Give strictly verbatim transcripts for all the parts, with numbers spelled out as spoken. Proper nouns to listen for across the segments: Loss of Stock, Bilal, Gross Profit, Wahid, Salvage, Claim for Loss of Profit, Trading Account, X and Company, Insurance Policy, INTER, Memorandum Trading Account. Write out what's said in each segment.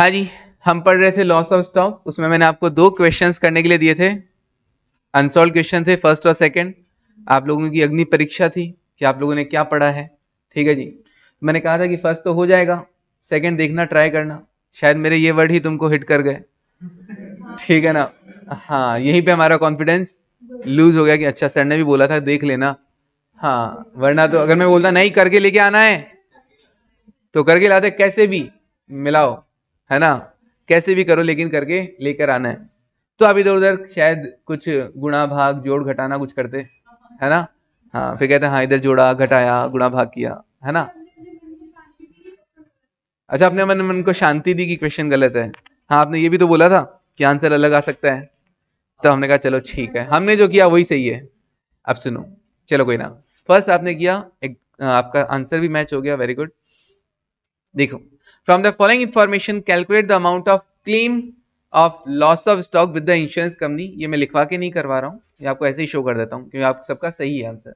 हाँ जी, हम पढ़ रहे थे लॉस ऑफ स्टॉक। उसमें मैंने आपको दो क्वेश्चंस करने के लिए दिए थे, अनसॉल्व क्वेश्चन थे, फर्स्ट और सेकंड। आप लोगों की अग्नि परीक्षा थी कि आप लोगों ने क्या पढ़ा है। ठीक है जी, मैंने कहा था कि फर्स्ट तो हो जाएगा, सेकंड देखना, ट्राई करना। शायद मेरे ये वर्ड ही तुमको हिट कर गए, ठीक है ना। हाँ, यहीं पे हमारा कॉन्फिडेंस लूज हो गया कि अच्छा सर ने भी बोला था, देख लेना। हाँ, वरना तो अगर मैं बोलता नहीं करके लेके आना है तो करके लाते, कैसे भी मिलाओ, है ना, कैसे भी करो लेकिन करके लेकर आना है। तो आप इधर उधर शायद कुछ गुणा भाग जोड़ घटाना कुछ करते, है ना। हाँ, फिर कहते हैं हाँ इधर जोड़ा घटाया गुणा भाग किया, है ना। अच्छा, आपने मन मन को शांति दी कि क्वेश्चन गलत है। हाँ, आपने ये भी तो बोला था कि आंसर अलग आ सकता है, तो हमने कहा चलो ठीक है, हमने जो किया वही सही है। अब सुनो, चलो कोई ना, फर्स्ट आपने किया, एक आपका आंसर भी मैच हो गया, वेरी गुड। देखो, from the following information calculate the amount of claim of loss of stock with the insurance company. ये मैं लिखवा के नहीं करवा रहा हूँ, ये आपको ऐसे ही शो कर देता हूँ क्योंकि आप सबका सही है आंसर।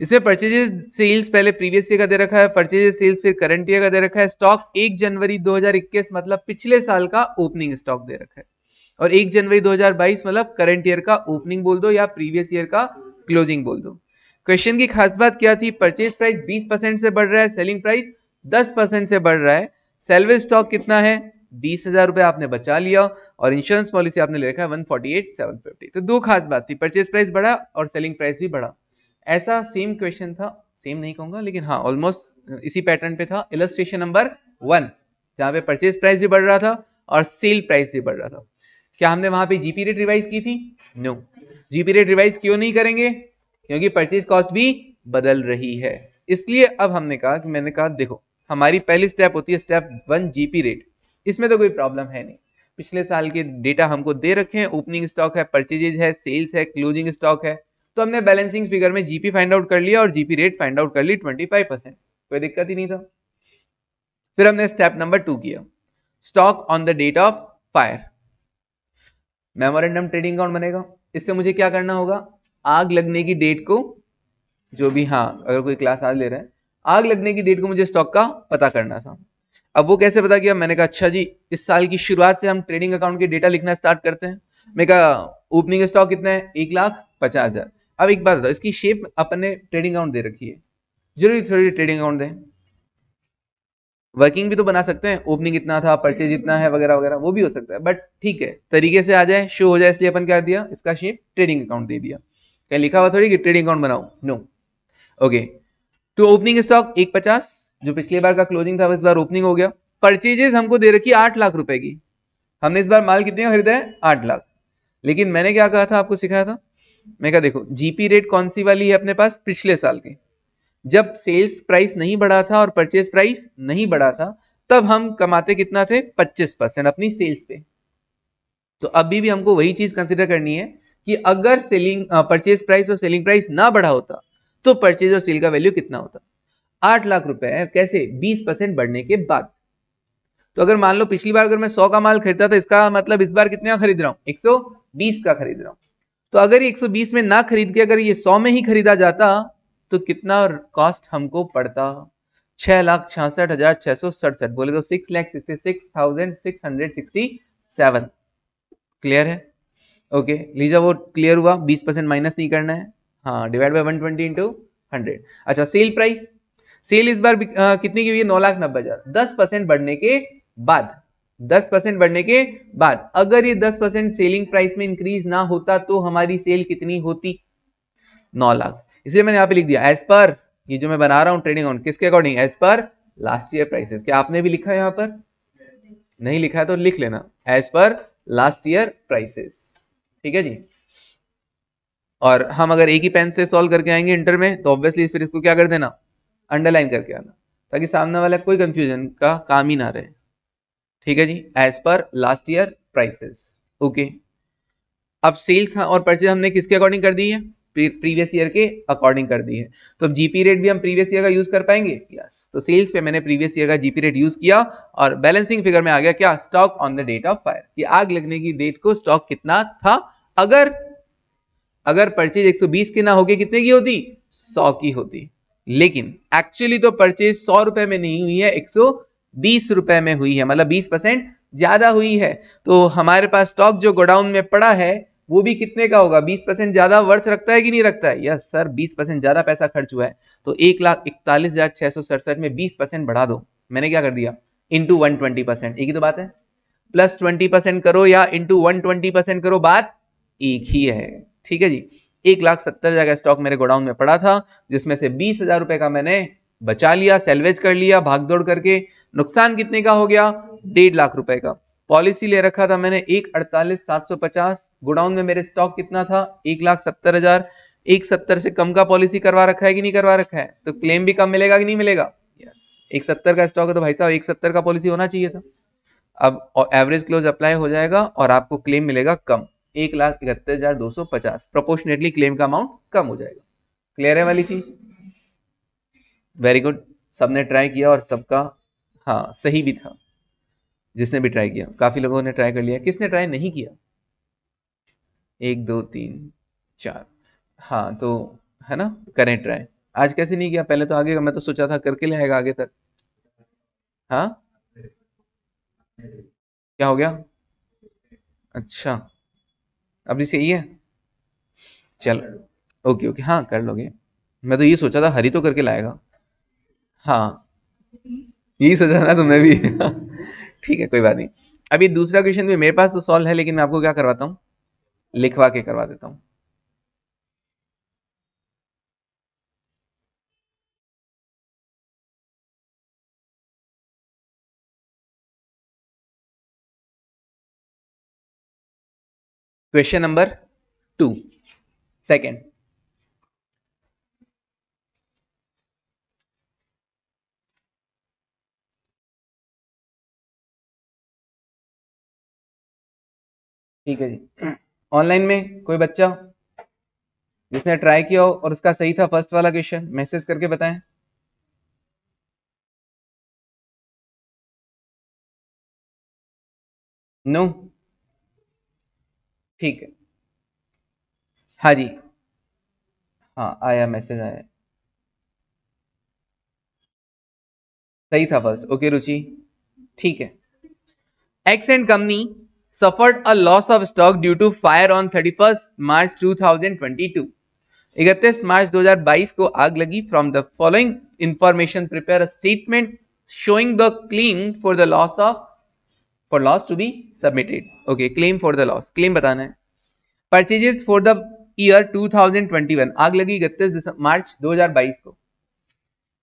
इसमें परचेजेज सेल्स पहले प्रीवियस ईयर का दे रखा है, परचेजेज सेल्स फिर करंट ईयर का दे रखा है, स्टॉक एक जनवरी दो हज़ार इक्कीस मतलब पिछले साल का ओपनिंग स्टॉक दे रखा है, और एक जनवरी दो हज़ार बाईस मतलब करंट ईयर का ओपनिंग बोल दो या प्रीवियस ईयर का क्लोजिंग बोल दो। क्वेश्चन की खास बात क्या थी, परचेज प्राइस बीस परसेंट से बढ़ रहा है, सेलिंग प्राइस दस परसेंट से बढ़ रहा है, सेल्वेज स्टॉक कितना है, बीस हजार रुपये आपने बचा लिया, और इंश्योरेंस पॉलिसी आपने ले रखा है one forty eight seven fifty. तो दो खास बात थी, परचेज प्राइस बढ़ा और सेलिंग प्राइस भी बढ़ा। ऐसा सेम क्वेश्चन था, सेम नहीं कहूंगा लेकिन हाँ ऑलमोस्ट इसी पैटर्न पे था, इलस्ट्रेशन नंबर वन, जहाँ पे परचेज प्राइस भी बढ़ रहा था और सेल प्राइस भी बढ़ रहा था। क्या हमने वहाँ पे जीपी रेट रिवाइज की थी? No no. GP rate revise क्यों नहीं करेंगे, क्योंकि परचेज कॉस्ट भी बदल रही है। इसलिए अब हमने कहा कि मैंने कहा देखो, हमारी पहली स्टेप होती है स्टेप वन जीपी रेट, इसमें तो कोई प्रॉब्लम है नहीं, पिछले साल के डेटा हमको दे रखे हैं, ओपनिंग स्टॉक है, परचेजेज है, सेल्स है, क्लोजिंग स्टॉक है, तो हमने बैलेंसिंग फिगर में जीपी फाइंड आउट कर लिया और जीपी रेट फाइंड आउट कर ली पच्चीस परसेंट, कोई दिक्कत ही नहीं था। फिर हमने स्टेप नंबर टू किया, stock on the date of fire, memorandum trading account बनेगा। इससे मुझे क्या करना होगा, आग लगने की डेट को, जो भी, हाँ अगर कोई क्लास आज ले रहा है, आग लगने की डेट को मुझे स्टॉक का पता करना था। अब वो कैसे पता किया, मैंने कहा अच्छा जी इस साल की शुरुआत से हम ट्रेडिंग अकाउंट के डेटा लिखना स्टार्ट करते हैं। मैंने कहा ओपनिंग स्टॉक कितना है, एक लाख पचास हजार। अब एक बात बताओ, इसकी शेप अपन ने ट्रेडिंग अकाउंट दे रखी है, जरूरी थोड़ी ट्रेडिंग अकाउंट दें, वर्किंग भी तो बना सकते हैं, ओपनिंग इतना था, परचेज इतना है वगैरह वगैरह, वो भी हो सकता है, बट ठीक है तरीके से आ जाए, शो हो जाए, इसलिए अपन क्या दिया, इसका शेप ट्रेडिंग अकाउंट दे दिया। क्या लिखा हुआ थोड़ी कि ट्रेडिंग अकाउंट बनाओ, no. Okay, to opening stock एक पचास, जो पिछले बार का क्लोजिंग था इस बार ओपनिंग हो गया। परचेजेज हमको दे रखी आठ लाख रुपए की, हमने इस बार माल कितने का खरीदा है, आठ लाख। लेकिन मैंने क्या कहा था, आपको सिखाया था, मैं कहा देखो जीपी रेट कौन सी वाली है अपने पास, पिछले साल के, जब सेल्स प्राइस नहीं बढ़ा था और परचेज प्राइस नहीं बढ़ा था, तब हम कमाते कितना थे, पच्चीस परसेंट अपनी सेल्स पे। तो अभी भी हमको वही चीज कंसिडर करनी है कि अगर सेलिंग परचेज प्राइस और सेलिंग प्राइस ना बढ़ा होता तो परचेज और सेल का वैल्यू कितना होता, आठ लाख रुपए है, कैसे, बीस परसेंट बढ़ने के बाद। तो अगर मान लो पिछली बार अगर मैं सौ का माल खरीदता था, इसका मतलब इस बार कितने का खरीद रहा हूँ, एक सौ बीस का खरीद रहा हूँ। तो अगर ये एक सौ बीस में ना खरीद के अगर ये सौ में ही खरीदा जाता तो कितना कॉस्ट हमको पड़ता, छह लाख छियासठ हजार छह सौ सड़सठ, बोले तो six lakh sixty six thousand six hundred sixty seven. Clear है? ओके लीजा, वो क्लियर हुआ, बीस परसेंट माइनस नहीं करना है, हाँ divide by one twenty into hundred. अच्छा, सेल प्राइस, सेल इस बार आ, कितने की हुई है, नौ लाख नब्बे हजार, दस परसेंट बढ़ने के बाद, दस परसेंट बढ़ने के बाद अगर ये दस परसेंट सेलिंग प्राइस में इंक्रीज ना होता तो हमारी सेल कितनी होती, नौ लाख। इसलिए मैंने यहाँ पे लिख दिया एज पर, ये जो मैं बना रहा हूँ ट्रेडिंग अकाउंट किसके according, as per last year prices. क्या आपने भी लिखा है, यहाँ पर नहीं लिखा है तो लिख लेना, as per last year prices. ठीक है जी, और हम अगर एक ही पेन से सॉल्व करके आएंगे इंटर में तो ऑब्वियसली फिर इसको क्या कर देना, अंडरलाइन करके आना, ताकि सामने वाला कोई कंफ्यूजन का काम ही ना रहे। ठीक है जी, as per last year prices. Okay, अब सेल्स और परचेज हमने किसके अकॉर्डिंग कर दी है, प्रीवियस ईयर के अकॉर्डिंग कर दी है, तो अब जीपी रेट भी हम प्रीवियस ईयर का यूज कर पाएंगे, यस। तो सेल्स पे मैंने प्रीवियस ईयर का जीपी रेट यूज किया और बैलेंसिंग फिगर में आ गया क्या, stock on the date of fire, कि आग लगने की डेट को स्टॉक कितना था, अगर अगर परचेज एक सौ बीस की ना होके कितने की होती, सौ की होती, लेकिन एक्चुअली तो परचेज सौ रुपए में नहीं हुई है, एक सौ बीस रुपए में हुई है, मतलब बीस परसेंट ज़्यादा हुई है, तो हमारे पास स्टॉक जो गोडाउन में पड़ा है वो भी कितने का होगा, बीस परसेंट ज़्यादा वर्थ रखता है कि नहीं रखता है? यस सर, बीस परसेंट ज़्यादा पैसा खर्च हुआ है, तो एक लाख इकतालीस हज़ार छः सौ सड़सठ में बीस परसेंट बढ़ा दो। मैंने क्या कर दिया, इंटू वन ट्वेंटी परसेंट, एक ही तो बात है, प्लस ट्वेंटी परसेंट करो या इंटू वन ट्वेंटी परसेंट करो, बात एक ही है। ठीक है जी, एक लाख सत्तर हज़ार का स्टॉक मेरे गोडाउन में पड़ा था, जिसमें से बीस हज़ार रुपये का मैंने बचा लिया, सेल्वेज कर लिया भागदौड़ करके। नुकसान कितने का हो गया, डेढ़ लाख रुपए का। पॉलिसी ले रखा था मैंने एक अड़तालीस सात सौ पचास, गोडाउन में मेरे स्टॉक कितना था, एक लाख सत्तर हजार, एक सत्तर से कम का पॉलिसी करवा रखा है कि नहीं करवा रखा है, तो क्लेम भी कम मिलेगा कि नहीं मिलेगा? यस, एक सत्तर का स्टॉक है तो भाई साहब एक सत्तर का पॉलिसी होना चाहिए था। अब और एवरेज क्लोज अप्लाई हो जाएगा और आपको क्लेम मिलेगा कम, एक लाख इकहत्तर हजार दो सौ पचास, प्रोपोर्शनेटली क्लेम का अमाउंट कम हो जाएगा। क्लियर है वाली चीज? वेरी गुड, सबने ट्राई किया और सबका हाँ सही भी था, जिसने भी ट्राई किया। काफी लोगों ने ट्राई कर लिया, किसने ट्राई नहीं किया? एक दो तीन चार, हाँ तो है ना, करें ट्राई। आज कैसे नहीं किया? पहले तो आगे का मैं तो सोचा था करके लाएगा आगे तक। हाँ क्या हो गया? अच्छा अभी सही है, चलो ओके ओके, हाँ कर लोगे। मैं तो ये सोचा था हरी तो करके लाएगा, हाँ यही सोचा ना तुमने भी। ठीक है कोई बात नहीं। अभी दूसरा क्वेश्चन भी मेरे पास तो सॉल्व है, लेकिन मैं आपको क्या करवाता हूँ, लिखवा के करवा देता हूँ। Question number two, second. ठीक है जी, ऑनलाइन में कोई बच्चा जिसने ट्राई किया हो और उसका सही था फर्स्ट वाला क्वेश्चन, मैसेज करके बताएं। No no? ठीक है, हाँ जी, हाँ आया मैसेज आया, सही था फर्स्ट। ओके रुचि, ठीक है। X and company suffered a loss of stock due to fire on thirty-first March twenty twenty-two. इकतीस मार्च दो हज़ार बाईस को आग लगी। From the following information, prepare a statement showing the claim for the loss of for loss to be submitted. Okay, claim for the loss, claim बताना है। Purchases for the year twenty twenty-one. आग लगी इकतीस मार्च दो हज़ार बाईस को।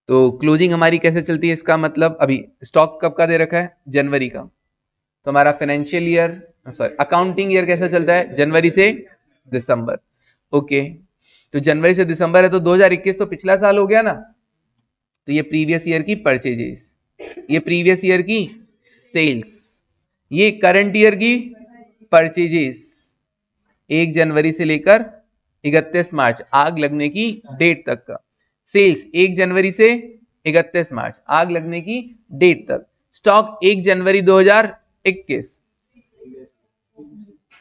तो क्लोजिंग हमारी कैसे चलती है, इसका मतलब अभी स्टॉक कब का दे रखा है, जनवरी का। तो हमारा financial year sorry accounting year कैसा चलता है, जनवरी से दिसंबर। ओके तो जनवरी से दिसंबर है, तो दो हज़ार इक्कीस तो पिछला साल हो गया ना, तो ये प्रीवियस ईयर की परचेजेस, ये प्रीवियस ईयर की सेल्स, ये करंट ईयर की परचेजेस, एक जनवरी से लेकर इकतीस मार्च आग लगने की डेट तक का। सेल्स एक जनवरी से इकतीस मार्च आग लगने की डेट तक। स्टॉक एक जनवरी दो हजार इक्कीस,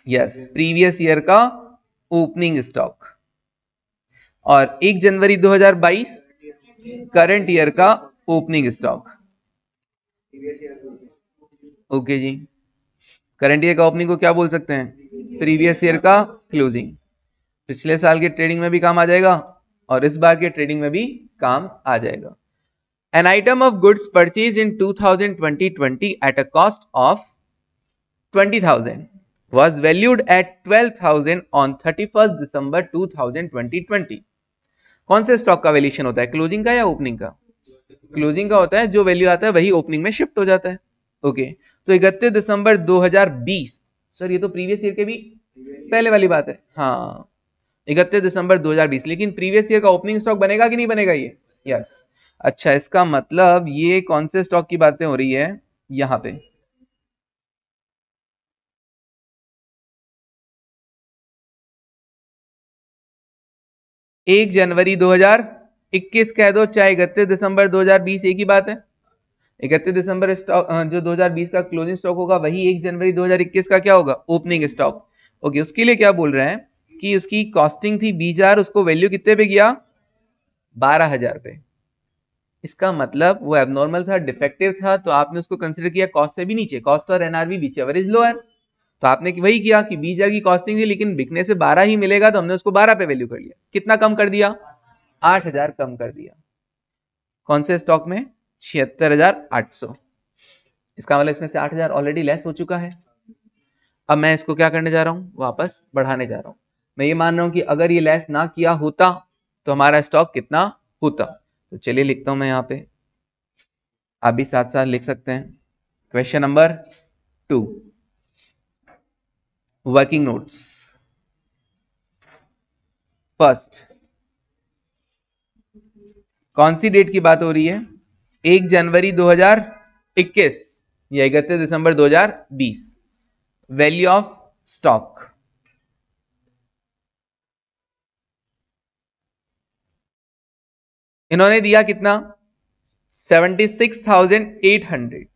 यस प्रीवियस ईयर का ओपनिंग स्टॉक, और एक जनवरी दो हज़ार बाईस करंट ईयर का ओपनिंग स्टॉक। ओके जी, करंट ईयर का ओपनिंग को क्या बोल सकते हैं, प्रीवियस ईयर का क्लोजिंग। पिछले साल के ट्रेडिंग में भी काम आ जाएगा और इस बार के ट्रेडिंग में भी काम आ जाएगा। An item of goods purchased in two thousand twenty at a cost of twenty thousand was valued at twelve thousand on thirty-first December twenty twenty. कौन से स्टॉक का वैल्यूएशन होता है, क्लोजिंग का या ओपनिंग का? क्लोजिंग का होता है, जो वैल्यू आता है वही ओपनिंग में शिफ्ट हो जाता है। Okay okay. तो इकतीस दिसंबर दो हज़ार बीस, सर ये तो प्रीवियस ईयर के भी पहले वाली बात है। हाँ इकतीस दिसंबर दो हज़ार बीस, लेकिन प्रीवियस ईयर का ओपनिंग स्टॉक बनेगा कि नहीं बनेगा ये? Yes yes. अच्छा इसका मतलब ये कौन से स्टॉक की बातें हो रही है यहां पे? एक जनवरी दो हज़ार इक्कीस कह दो चाहे इकतीस दिसंबर दो हज़ार बीस, एक ही बात है। इकतीस दिसंबर स्टॉक जो दो हज़ार बीस का क्लोजिंग स्टॉक होगा, वही एक जनवरी दो हज़ार इक्कीस का क्या होगा, ओपनिंग स्टॉक। ओके उसके लिए क्या बोल रहे हैं कि उसकी कॉस्टिंग थी बीस हज़ार, उसको वैल्यू कितने पे किया, बारह हज़ार पे। इसका मतलब वो एबनॉर्मल था, डिफेक्टिव था, तो आपने उसको कंसिडर किया कॉस्ट से भी नीचे, कॉस्ट और एनआरवी बीच एवरेज लोअर, तो आपने वही किया कि बीस हजार की कॉस्टिंग थी लेकिन बिकने से बारह ही मिलेगा तो हमने उसको बारह पे वैल्यू कर लिया। कितना कम कर दिया? आठ हजार कम कर दिया। कौन से स्टॉक में? छिहत्तर हजार आठ सौ। इसका मतलब इसमें से आठ हजार ऑलरेडी लेस हो चुका है। अब मैं इसको क्या करने जा रहा हूँ? वापस बढ़ाने जा रहा हूँ। मैं ये मान रहा हूँ कि अगर ये लेस ना किया होता तो हमारा स्टॉक कितना होता। तो चलिए लिखता हूँ मैं यहाँ पे, आप भी साथ साथ लिख सकते हैं। Question number two, working notes. First, कौन सी डेट की बात हो रही है? एक जनवरी दो हजार इक्कीस या इकतीस दिसंबर दो हजार बीस। वैल्यू ऑफ स्टॉक, इन्होंने दिया कितना? Seventy six thousand eight hundred.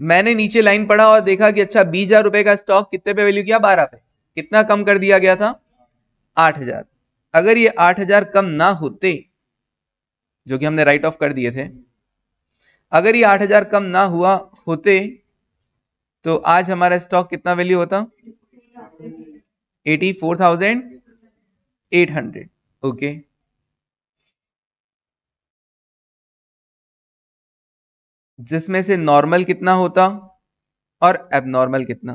मैंने नीचे लाइन पढ़ा और देखा कि अच्छा बीस हजार रुपए का स्टॉक कितने पे वैल्यू किया? बारह पे। कितना कम कर दिया गया था? आठ हजार। अगर ये आठ हजार कम ना होते, जो कि हमने राइट ऑफ कर दिए थे, अगर ये आठ हजार कम ना हुआ होते तो आज हमारा स्टॉक कितना वैल्यू होता? Eighty four thousand eight hundred. Okay, जिसमें से नॉर्मल कितना होता और एबनॉर्मल कितना?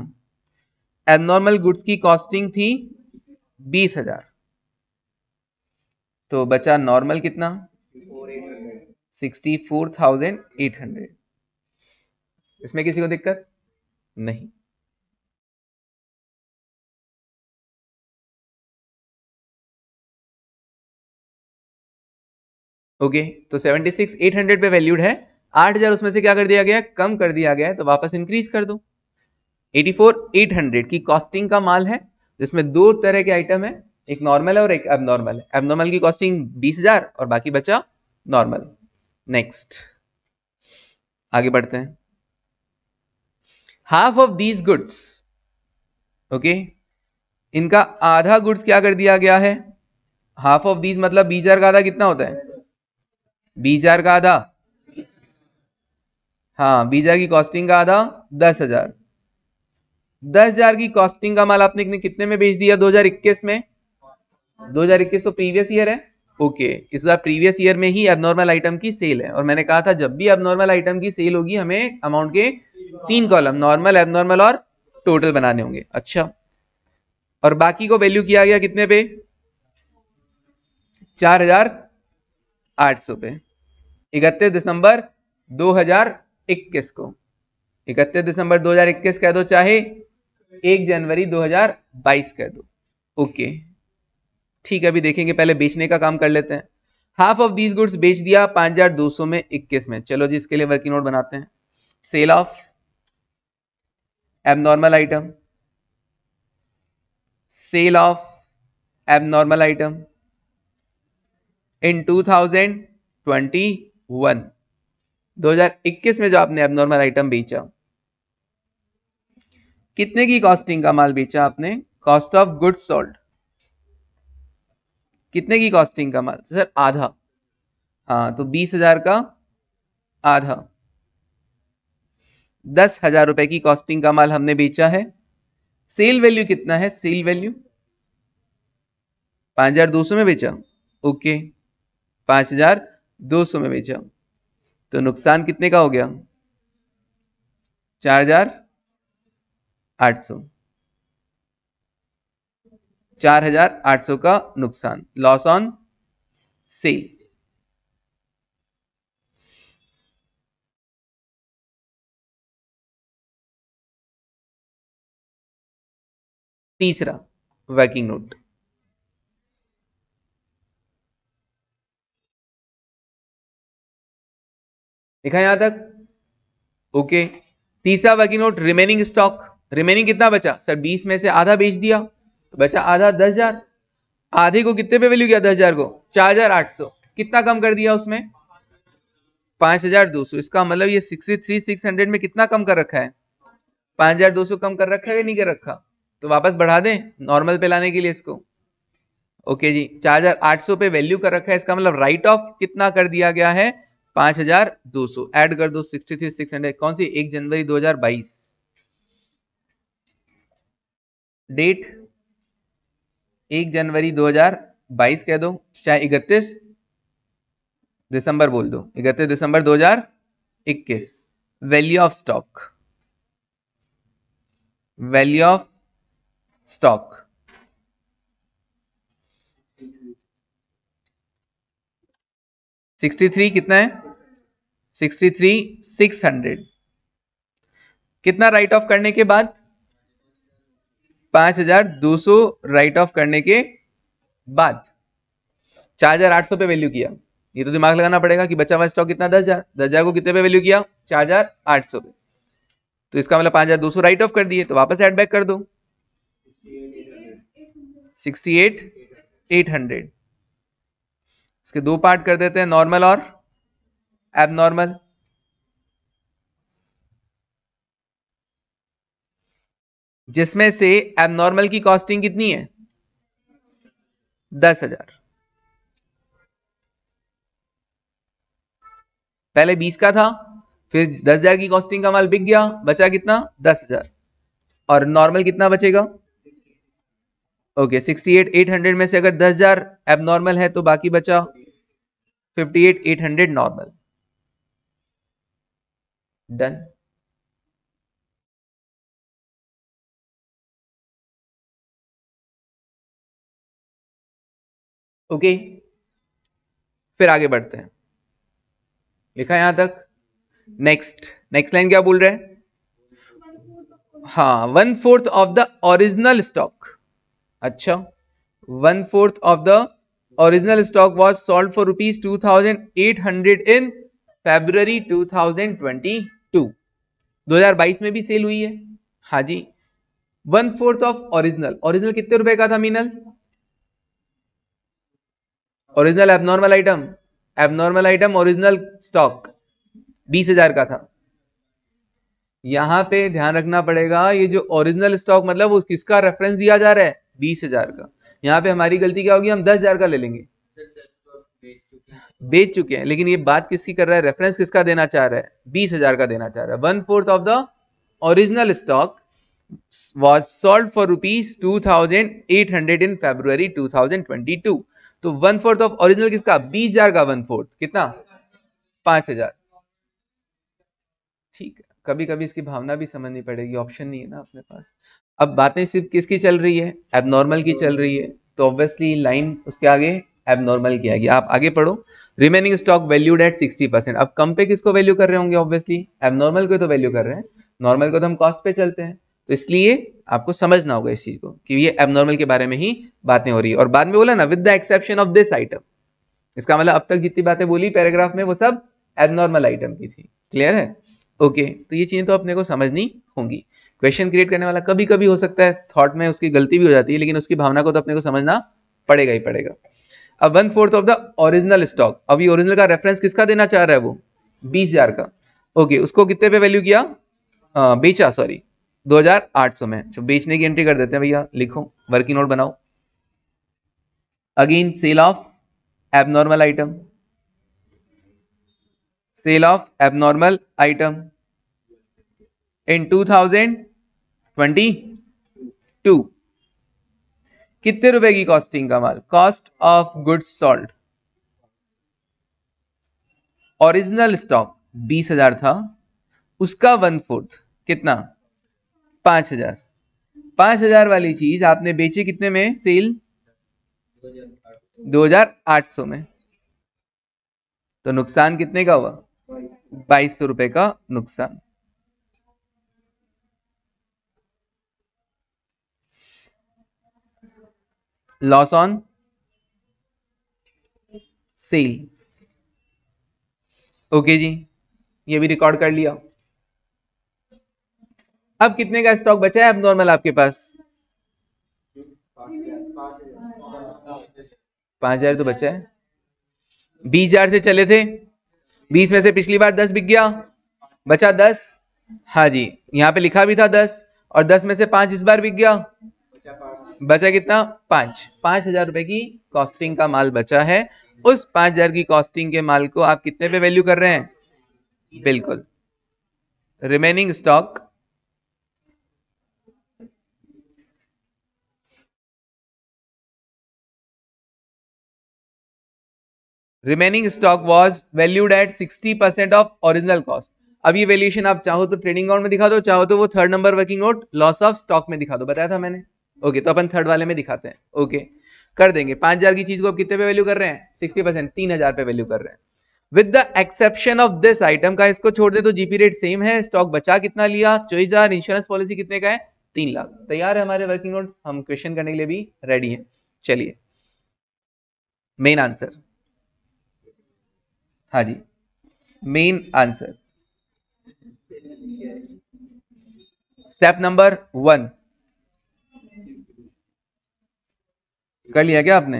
एबनॉर्मल गुड्स की कॉस्टिंग थी बीस हजार, तो बचा नॉर्मल कितना? Sixty four thousand eight hundred. इसमें किसी को दिक्कत नहीं। ओके okay, तो seventy six thousand eight hundred पे वैल्यूड है, आठ हजार उसमें से क्या कर दिया गया? कम कर दिया गया है, तो वापस इंक्रीज कर दो। Eighty four thousand eight hundred की कॉस्टिंग का माल है, जिसमें दो तरह के आइटम है, एक नॉर्मल है और एक एबनॉर्मल है। एबनॉर्मल की कॉस्टिंग बीस हजार और बाकी बचा नॉर्मल। नेक्स्ट, आगे बढ़ते हैं। Half of these goods, okay, इनका आधा गुड्स क्या कर दिया गया है? हाफ ऑफ दीज मतलब बीस हजार का आधा कितना होता है? बीस हजार का आधा, हाँ, बीस हजार की कॉस्टिंग का आधा दस हजार। दस हजार की कॉस्टिंग का माल आपने कितने में बेच दिया? दो हजार इक्कीस में। दो हजार इक्कीस तो प्रीवियस ईयर है। ओके, इस बार प्रीवियस ईयर में ही एबनॉर्मल आइटम की सेल है, और मैंने कहा था जब भी एबनॉर्मल आइटम की सेल होगी हमें अमाउंट के तीन कॉलम, नॉर्मल, एबनॉर्मल और टोटल बनाने होंगे। अच्छा, और बाकी को वैल्यू किया गया कितने पे? चार हजार आठ सौ पे, इकतीस दिसंबर दो हजार इक्कीस को। इकतीस दिसंबर दो हजार इक्कीस कह दो, चाहे एक जनवरी दो हजार बाईस कह दो। ओके ठीक है, अभी देखेंगे, पहले बेचने का काम कर लेते हैं। हाफ ऑफ दीज गुड्स बेच दिया पाँच हजार दो सौ में, इक्कीस में। चलो जी, इसके लिए वर्किंग नोट बनाते हैं। Sale of abnormal item, sale of abnormal item in two thousand twenty one, दो हजार इक्कीस में जो आपने एबनॉर्मल आइटम बेचा, कितने की कॉस्टिंग का माल बेचा आपने? कॉस्ट ऑफ गुड्स सोल्ड, कितने की कॉस्टिंग का माल? सर आधा, हाँ, तो बीस हजार का आधा। दस हजार रुपए की कॉस्टिंग का माल हमने बेचा है। सेल वैल्यू कितना है? सेल वैल्यू पांच हजार दो सौ में बेचा। ओके, पांच हजार दो सौ में बेचा, तो नुकसान कितने का हो गया? चार हजार आठ सौ। चार हजार आठ सौ का नुकसान, लॉस ऑन सेल। तीसरा वर्किंग नोट, देखा यहां तक? ओके, तीसरा working note, remaining stock. Remaining कितना बचा? सर बीस में से आधा बेच दिया, तो बचा आधा दस हजार। आधे को कितने पे वैल्यू किया? दस हजार को चार हजार आठ सौ। कितना कम कर दिया उसमें? पांच हजार दो सौ। इसका मतलब ये सिक्सटी थ्री सिक्स हंड्रेड में कितना कम कर रखा है? पांच हजार दो सौ कम कर रखा है या नहीं कर रखा? तो वापस बढ़ा दें नॉर्मल पे लाने के लिए इसको। ओके जी, चार हज़ार आठ सौ पे वैल्यू कर रखा है, इसका मतलब राइट ऑफ कितना कर दिया गया है पाँच हज़ार दो सौ। ऐड कर दो सिक्सटी थ्री सिक्स हंड्रेड, कौन सी एक जनवरी दो हज़ार बाईस, डेट एक जनवरी दो हज़ार बाईस कह दो, चाहे इकतीस दिसंबर बोल दो, इकतीस दिसंबर दो हज़ार इक्कीस। Value of stock, value of stock sixty three कितना है, सिक्सटी थ्री सिक्स हंड्रेड। कितना राइट ऑफ करने के बाद, पाँच हज़ार दो सौ राइट ऑफ करने के बाद चार हज़ार आठ सौ पे वैल्यू किया। ये तो दिमाग लगाना पड़ेगा कि बचा हुआ स्टॉक कितना, दस हज़ार, दस हज़ार को कितने पे वैल्यू किया, चार हज़ार आठ सौ पे, तो इसका मतलब पाँच हज़ार दो सौ राइट ऑफ कर दिए, तो वापस एड बैक कर दो अड़सठ आठ सौ। इसके दो पार्ट कर देते हैं, नॉर्मल और एबनॉर्मल। जिसमें से एबनॉर्मल की कॉस्टिंग कितनी है, दस हजार। पहले बीस का था, फिर दस हजार की कॉस्टिंग का माल बिक गया, बचा कितना, दस हजार। और नॉर्मल कितना बचेगा, okay sixty eight eight hundred में से अगर दस हज़ार एबनॉर्मल है तो बाकी बचा fifty eight eight hundred normal. Done. Okay, फिर आगे बढ़ते हैं। लिखा यहां तक। नेक्स्ट नेक्स्ट लाइन क्या बोल रहे हैं, हाँ one fourth of the original stock. अच्छा, one fourth of the original stock was sold for rupees two thousand eight hundred in February two thousand twenty two. दो हज़ार बाईस में भी सेल हुई है। हाँ जी, one fourth of original. Original कितने रुपए का था Meenal, original abnormal item, abnormal item original stock बीस हजार का था। यहां पे ध्यान रखना पड़ेगा, ये जो ओरिजिनल स्टॉक मतलब वो किसका रेफरेंस दिया जा रहा है, बीस हजार का। यहाँ पे हमारी गलती क्या होगी, हम दस हजार का ले लेंगे, बेच चुके हैं। लेकिन ये बात किसकी कर रहा है, रेफरेंस किसका देना चाह रहा है, बीस हजार का देना चाह रहा है। One fourth of the original stock was sold for rupees two thousand eight hundred in फरवरी टू थाउजेंड ट्वेंटी टू। तो वन फोर्थ ऑफ ओरिजिनल किसका, बीस हजार का वन फोर्थ कितना, पांच हजार। ठीक है, कभी कभी इसकी भावना भी समझनी पड़ेगी, ऑप्शन नहीं है ना अपने पास। अब बातें सिर्फ किसकी चल रही है, एबनॉर्मल की चल रही है, तो ऑब्वियसली लाइन उसके आगे एबनॉर्मल की आएगी। आप आगे पढ़ो, remaining stock valued at sixty percent. अब कम पे किसको वैल्यू कर रहे होंगे, ऑब्वियसली एबनॉर्मल को तो वैल्यू कर रहे हैं, नॉर्मल को तो हम कॉस्ट पे चलते हैं। तो इसलिए आपको समझना होगा इस चीज को कि ये एबनॉर्मल के बारे में ही बातें हो रही है। और बाद में बोला ना, with the exception of this item, इसका मतलब अब तक जितनी बातें बोली पैराग्राफ में वो सब एबनॉर्मल आइटम की थी। क्लियर है? ओके okay, तो ये चीजें तो अपने को समझनी होंगी। क्वेश्चन क्रिएट करने वाला कभी कभी हो सकता है थॉट में उसकी गलती भी हो जाती है, लेकिन उसकी भावना को तो अपने को समझना पड़ेगा ही पड़ेगा। अब one fourth of the original stock, अब ये ओरिजिनल का रेफरेंस किसका देना चाह रहा है, वो बीस हजार का। ओके okay, उसको कितने पे वैल्यू किया, आ, बेचा सॉरी दो हजार आठ सौ में। बेचने की एंट्री कर देते हैं भैया, लिखो वर्किंग नोट बनाओ। Again sale of abnormal item, sale of abnormal item in two thousand twenty two. कितने रुपए की कॉस्टिंग का माल, cost of goods sold. Original stock बीस हज़ार था, उसका वन फोर्थ कितना, पाँच हज़ार। पाँच हज़ार वाली चीज आपने बेची कितने में, सेल दो हज़ार आठ सौ में, तो नुकसान कितने का हुआ, बाईस सौ रुपए का नुकसान। Loss on sale. ओके जी, ये भी रिकॉर्ड कर लिया। अब कितने का स्टॉक बचा है अब नॉर्मल आपके पास, पांच हजार तो बचा है। बीस हजार से चले थे, बीस में से पिछली बार दस बिक गया, बचा दस। हाँ जी, यहाँ पे लिखा भी था दस, और दस में से पांच इस बार बिक गया, बचा कितना, पांच पांच हजार रुपए की कॉस्टिंग का माल बचा है। उस पांच हजार की कॉस्टिंग के माल को आप कितने पे वैल्यू कर रहे हैं, बिल्कुल remaining stock, remaining stock was valued at sixty percent of original cost. अब ये वैल्यूएशन आप चाहो तो ट्रेडिंग अकाउंट में दिखा दो, चाहो तो वो third number working note loss of stock में दिखा दो, बताया था मैंने। ओके तो अपन थर्ड वाले में दिखाते हैं, ओके कर देंगे। पांच हजार की चीज को आप कितने पे वैल्यू कर रहे हैं, सिक्सटी परसेंट तीन हजार पे वैल्यू कर रहे हैं। With the exception of this item का इसको छोड़ दे तो जीपी रेट सेम है। स्टॉक बचा कितना लिया, चौबीस हजार। इंश्योरेंस पॉलिसी कितने का है, तीन लाख। तैयार है हमारे वर्किंग नोट, हम क्वेश्चन करने के लिए भी रेडी है। चलिए मेन आंसर, हाँ जी main answer step number one कर लिया क्या आपने,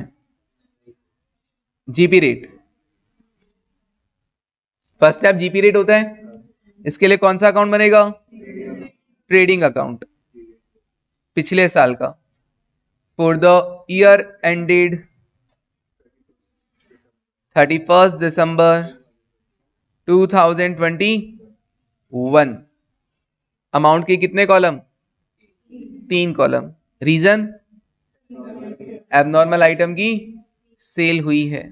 GP rate. First step GP rate होता है, इसके लिए कौन सा अकाउंट बनेगा, ट्रेडिंग अकाउंट पिछले साल का, for the year ended thirty first December two thousand twenty one. Amount के कितने कॉलम, तीन कॉलम। रीजन, एबनॉर्मल आइटम की सेल हुई है।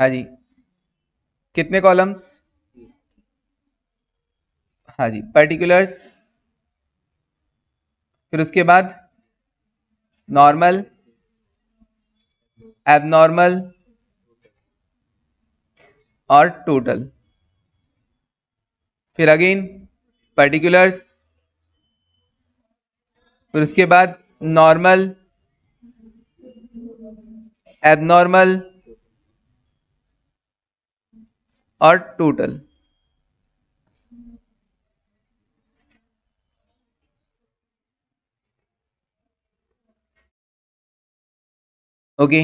हाँ जी कितने कॉलम्स, हाँ जी पर्टिकुलर्स, फिर उसके बाद नॉर्मल, एबनॉर्मल और टोटल, फिर अगेन पर्टिकुलर्स, फिर उसके बाद नॉर्मल, एबनॉर्मल और टोटल। ओके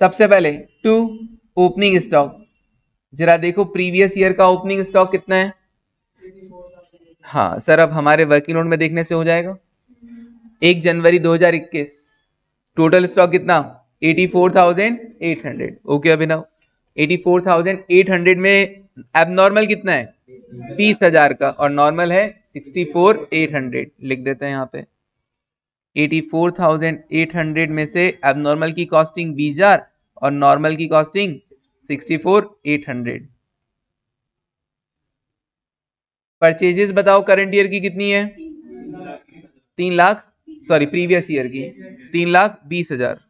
सबसे पहले टू ओपनिंग स्टॉक, जरा देखो प्रीवियस ईयर का ओपनिंग स्टॉक कितना है। हाँ सर अब हमारे वर्किंग नोट में देखने से हो जाएगा। एक जनवरी दो हजार इक्कीस टोटल स्टॉक कितना, चौरासी हजार आठ सौ। ओके अभिनव चौरासी हजार आठ सौ में एबनॉर्मल कितना है, बीस हजार का, और नॉर्मल है चौंसठ हजार आठ सौ। लिख देते हैं यहाँ पे चौरासी हजार आठ सौ में से एबनॉर्मल की कॉस्टिंग बीस हजार और नॉर्मल की कॉस्टिंग चौंसठ हजार आठ सौ। परचेजेस बताओ करंट ईयर की कितनी है, तीन लाख सॉरी प्रीवियस ईयर की तीन लाख बीस हजार।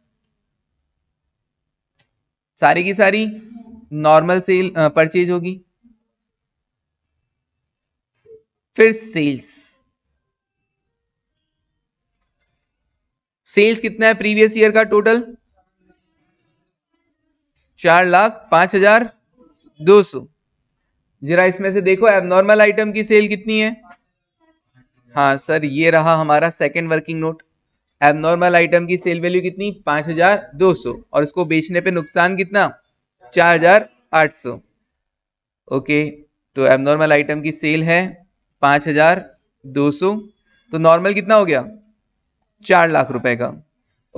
सारी की सारी नॉर्मल सेल परचेज होगी। फिर सेल्स, सेल्स कितना है प्रीवियस ईयर का टोटल, चार लाख पांच हजार दो सौ। जरा इसमें से देखो एबनॉर्मल आइटम की सेल कितनी है। हाँ सर ये रहा हमारा second working note, abnormal item की सेल वैल्यू कितनी, पांच हजार दो सौ, और इसको बेचने पे नुकसान कितना, चार हजार आठ सौ। ओके तो एबनॉर्मल आइटम की सेल है पांच हजार दो सौ, तो नॉर्मल कितना हो गया, चार लाख रुपए का।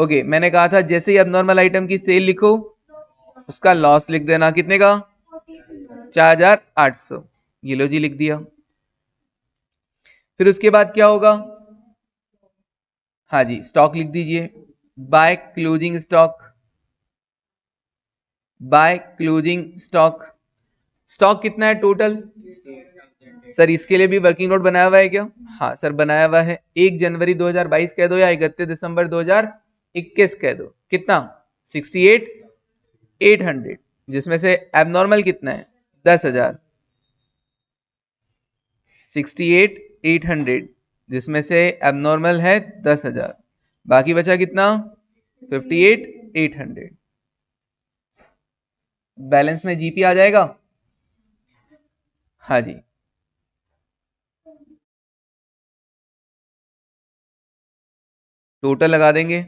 ओके मैंने कहा था जैसे ही एबनॉर्मल आइटम की सेल लिखो उसका लॉस लिख देना, कितने का, चार हजार आठ सौ। ये लो जी लिख दिया। फिर उसके बाद क्या होगा, हाँ जी स्टॉक लिख दीजिए, by closing stock, by closing stock. Stock कितना है टोटल, सर इसके लिए भी वर्किंग नोट बनाया हुआ है क्या, हाँ सर बनाया हुआ है। एक जनवरी दो हजार बाईस कह दो या इकतीस दिसंबर दो हजार इक्कीस कह दो, कितना सिक्सटी एट एट हंड्रेड, जिसमें से एबनॉर्मल कितना है दस हजार, सिक्सटी एट एट हंड्रेड जिसमें से एबनॉर्मल है दस हजार, बाकी बचा कितना fifty eight eight hundred. Balance में जीपी आ जाएगा। हाँ जी, टोटल लगा देंगे।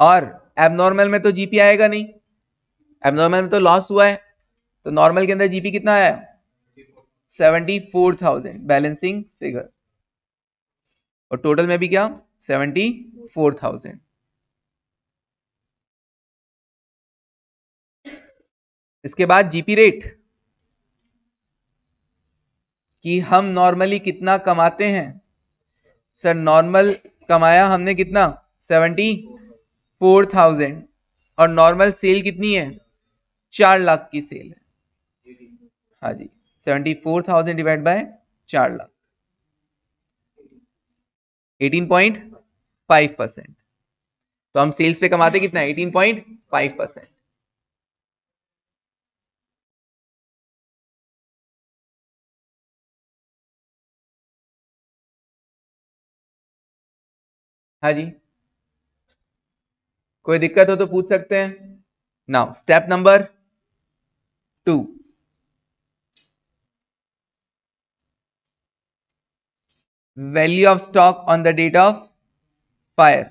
और एबनॉर्मल में तो जीपी आएगा नहीं, एबनॉर्मल में तो लॉस हुआ है, तो नॉर्मल के अंदर जीपी कितना आया seventy four thousand, balancing figure. और टोटल में भी क्या सेवेंटी फोर थाउजेंड। इसके बाद जीपी रेट, कि हम नॉर्मली कितना कमाते हैं। सर नॉर्मल कमाया हमने कितना सेवेंटी फोर थाउजेंड, और नॉर्मल सेल कितनी है चार लाख की सेल है। हाँ जी, seventy four thousand divide by चार lakh, eighteen point five percent. तो हम सेल्स पे कमाते कितना एटीन पॉइंट फाइव परसेंट। हाँ जी, कोई दिक्कत हो तो पूछ सकते हैं। Now step number two, value of stock on the date of fire.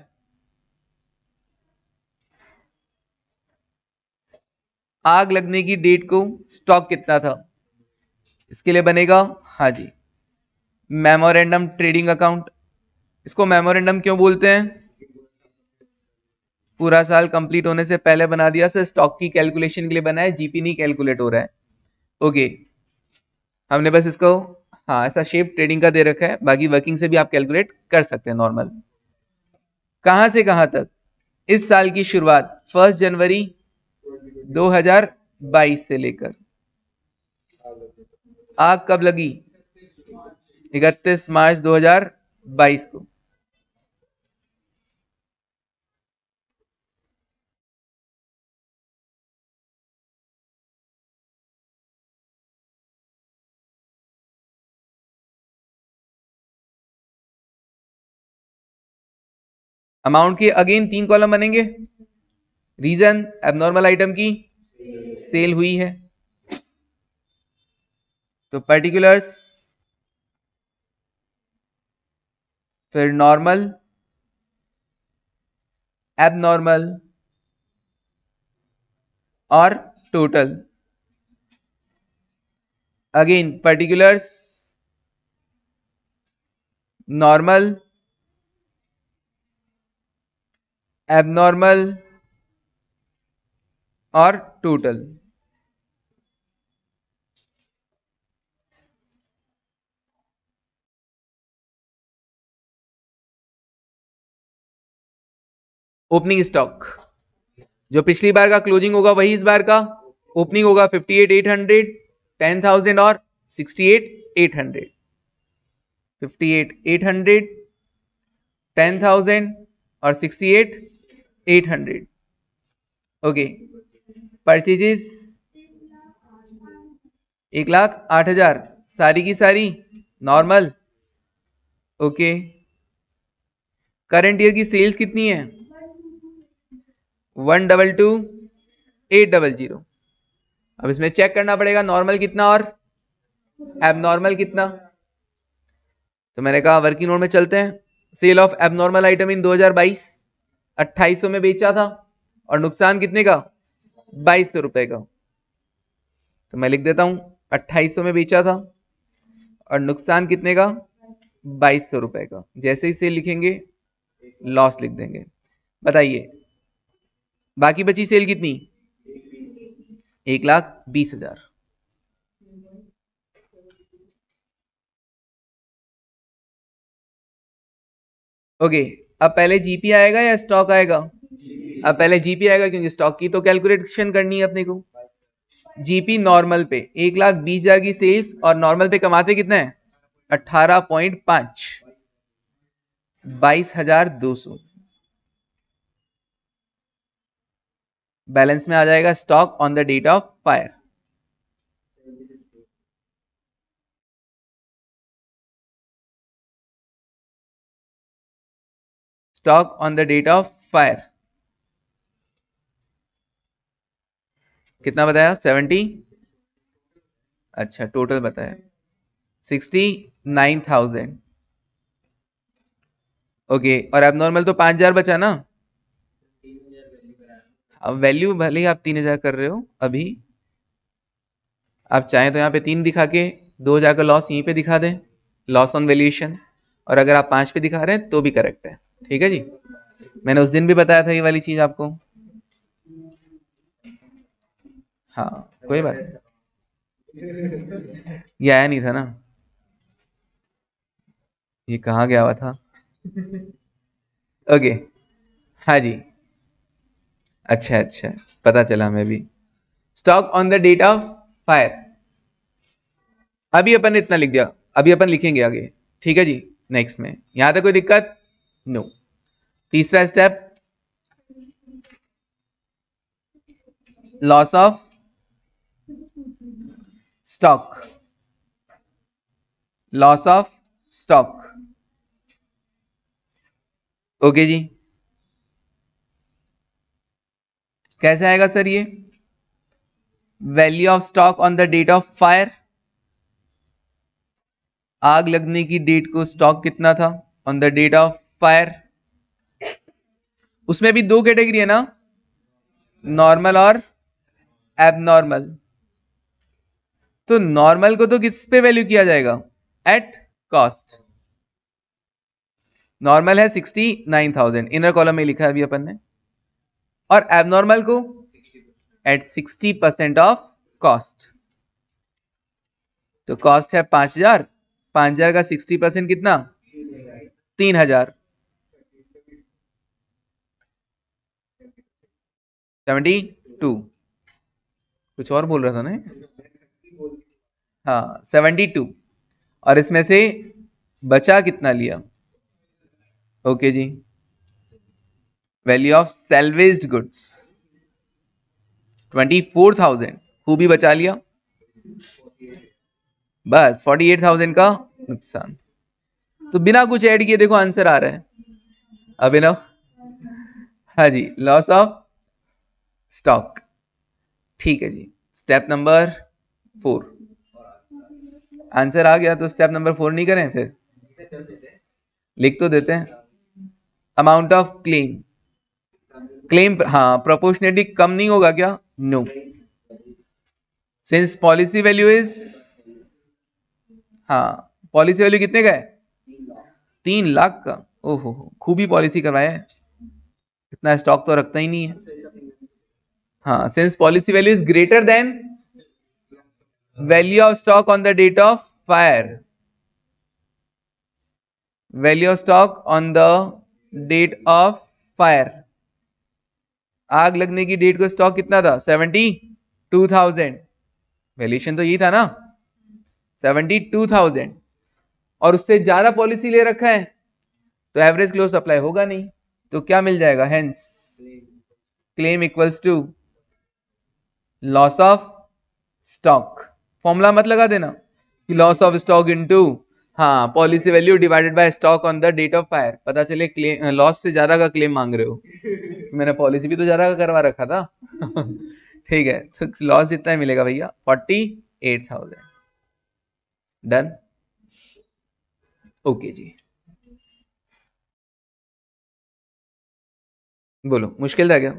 आग लगने की डेट को स्टॉक कितना था, इसके लिए बनेगा हाँ जी मेमोरेंडम ट्रेडिंग अकाउंट। इसको मेमोरेंडम क्यों बोलते हैं? पूरा साल कंप्लीट होने से पहले बना दिया सर, स्टॉक की कैलकुलेशन के लिए बना है, जीपी नहीं कैलकुलेट हो रहा है। ओके, हमने बस इसको हाँ ऐसा शेप ट्रेडिंग का दे रखा है, बाकी वर्किंग से भी आप कैलकुलेट कर सकते हैं नॉर्मल। कहाँ से कहाँ तक? इस साल की शुरुआत फर्स्ट जनवरी दो हजार बाईस से लेकर आग कब लगी इकतीस मार्च दो हजार बाईस को। अमाउंट के अगेन तीन कॉलम बनेंगे, रीजन एबनॉर्मल आइटम की सेल हुई है, तो पर्टिकुलर्स, फिर नॉर्मल, एबनॉर्मल और total. Again particulars, normal, abnormal और टोटल। ओपनिंग स्टॉक, जो पिछली बार का क्लोजिंग होगा वही इस बार का ओपनिंग होगा, fifty eight eight hundred, ten thousand और sixty eight eight hundred, fifty eight eight hundred, ten thousand और sixty eight eight hundred. Okay, purchases एक लाख आठ हजार सारी की सारी नॉर्मल। ओके, करंट ईयर की सेल्स कितनी है one double two eight double zero. अब इसमें चेक करना पड़ेगा नॉर्मल कितना और एबनॉर्मल कितना, तो मैंने कहा वर्किंग नोट में चलते हैं। Sale of abnormal item in दो हजार बाईस अट्ठाईस सौ में बेचा था और नुकसान कितने का बाईस सौ रुपए का, तो मैं लिख देता हूं अट्ठाईस सौ में बेचा था और नुकसान कितने का बाईस सौ रुपए का। जैसे ही सेल लिखेंगे लॉस लिख देंगे। बताइए बाकी बची सेल कितनी एक लाख बीस हजार। ओके okay, अब पहले जीपी आएगा या स्टॉक आएगा? अब पहले जीपी आएगा, क्योंकि स्टॉक की तो कैलकुलेशन करनी है अपने को। जीपी नॉर्मल पे एक लाख बीस हजार की सेल्स और नॉर्मल पे कमाते कितना है अठारह पॉइंट पांच, बाईस हजार दो सौ। बैलेंस में आ जाएगा stock on the date of fire. Stock on the date of fire कितना बताया? सेवेंटी। अच्छा टोटल बताया सिक्सटी नाइन थाउजेंड। ओके और अब नॉर्मल तो पांच हजार बचा ना। अब वैल्यू भले ही आप तीन हजार कर रहे हो, अभी आप चाहें तो यहाँ पे तीन दिखा के दो हजार का लॉस यहीं पे दिखा दें, लॉस ऑन वैल्यूएशन। और अगर आप पांच पे दिखा रहे हैं तो भी करेक्ट है। ठीक है जी, मैंने उस दिन भी बताया था ये वाली चीज आपको। हाँ कोई बात नहीं, ये आया नहीं था ना, ये कहाँ गया हुआ था। ओके हाँ जी, अच्छा अच्छा पता चला हमें भी। Stock on the date of fire अभी अपन ने इतना लिख दिया, अभी अपन लिखेंगे आगे। ठीक है जी, नेक्स्ट में यहां तक कोई दिक्कत? नो। तीसरा step loss of stock. Loss of stock okay जी, कैसे आएगा सर ये? Value of stock on the date of fire, आग लगने की डेट को स्टॉक कितना था on the date of fire. उसमें भी दो कैटेगरी है ना, नॉर्मल और एबनॉर्मल। तो नॉर्मल को तो किस पे वैल्यू किया जाएगा? At cost. नॉर्मल है sixty nine thousand, inner column में लिखा है अभी अपन ने। और एबनॉर्मल को at sixty percent of cost. तो कॉस्ट है पांच हजार, पांच हजार का सिक्सटी परसेंट कितना? तीन हजार। सेवेंटी टू कुछ और बोल रहा था ना, हाँ सेवेंटी टू। और इसमें से बचा कितना लिया? ओके जी, value of salvaged goods twenty four thousand. खूब ही बचा लिया, बस फोर्टी एट थाउजेंड का नुकसान। तो बिना कुछ ऐड किए देखो आंसर आ रहा है अभी ना। हाँ जी, लॉस ऑफ स्टॉक। ठीक है जी, स्टेप नंबर फोर आंसर आ गया। तो स्टेप नंबर फोर नहीं करें, फिर लिख तो देते हैं अमाउंट ऑफ क्लेम। क्लेम हाँ प्रोपोर्शनेटली कम नहीं होगा क्या? No, since policy value is, हाँ पॉलिसी वैल्यू कितने का है? तीन लाख का। ओहो खूब ही पॉलिसी करवाया है, इतना स्टॉक तो रखता ही नहीं है। हाँ, since policy value is greater than value of stock on the date of fire. Value of stock on the date of fire, आग लगने की डेट को स्टॉक कितना था? Seventy two thousand. वैल्यूएशन तो यही था ना, सेवेंटी टू थाउजेंड। और उससे ज्यादा पॉलिसी ले रखा है तो एवरेज क्लोज अप्लाई होगा नहीं, तो क्या मिल जाएगा? Hence claim equals to loss of stock. Formula मत लगा देना कि लॉस ऑफ स्टॉक इनटू हाँ policy value divided by stock on the date of fire. पता चले क्लेम लॉस से ज्यादा का क्लेम मांग रहे हो। मैंने पॉलिसी भी तो ज्यादा का करवा रखा था। ठीक है, तो लॉस इतना ही मिलेगा भैया, forty eight thousand. Done okay जी, बोलो मुश्किल था क्या?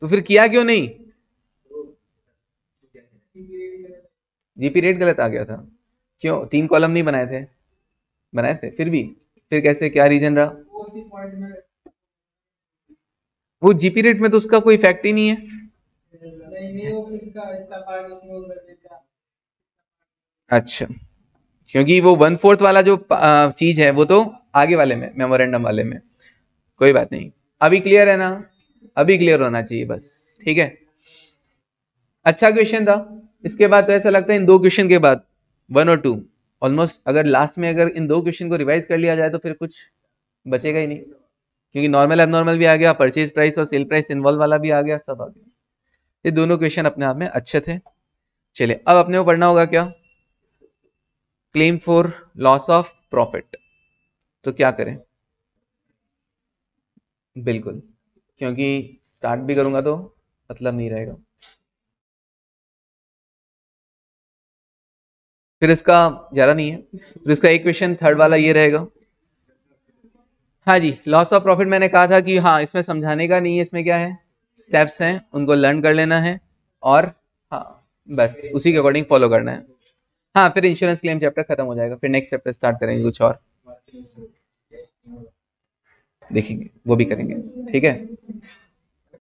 तो फिर किया क्यों नहीं? जीपी रेट गलत आ गया था, क्यों? तीन कॉलम नहीं बनाए थे? बनाए थे, फिर भी फिर कैसे, क्या रीजन रहा? वो जीपी रेट में तो उसका कोई इफेक्ट ही नहीं है। अच्छा, क्योंकि वो वन फोर्थ वाला जो चीज है वो तो आगे वाले में, मेमोरेंडम वाले में। कोई बात नहीं, अभी क्लियर है ना, अभी क्लियर होना चाहिए बस। ठीक है, अच्छा क्वेश्चन था। इसके बाद तो ऐसा लगता है इन दो क्वेश्चन के बाद वन और टू ऑलमोस्ट, अगर लास्ट में अगर इन दो क्वेश्चन को रिवाइज कर लिया जाए तो फिर कुछ बचेगा ही नहीं। क्योंकि नॉर्मल एबनॉर्मल भी आ गया, परचेज प्राइस और सेल प्राइस इन्वॉल्व वाला भी आ गया, सब आ गया। ये दोनों क्वेश्चन अपने आप में अच्छे थे। चलिए अब अपने को पढ़ना होगा क्या, claim for loss of profit. तो क्या करें, बिल्कुल, क्योंकि स्टार्ट भी करूंगा तो मतलब नहीं रहेगा। फिर इसका ज़्यादा नहीं है, फिर इसका एक क्वेश्चन थर्ड वाला ये रहेगा। हाँ जी, लॉस ऑफ प्रॉफिट मैंने कहा था कि हाँ इसमें समझाने का नहीं है, इसमें क्या है स्टेप्स हैं, उनको लर्न कर लेना है और हाँ बस उसी के अकॉर्डिंग फॉलो करना है। हाँ फिर इंश्योरेंस क्लेम चैप्टर खत्म हो जाएगा, फिर नेक्स्ट चैप्टर स्टार्ट करेंगे, कुछ और देखेंगे, वो भी करेंगे। ठीक है।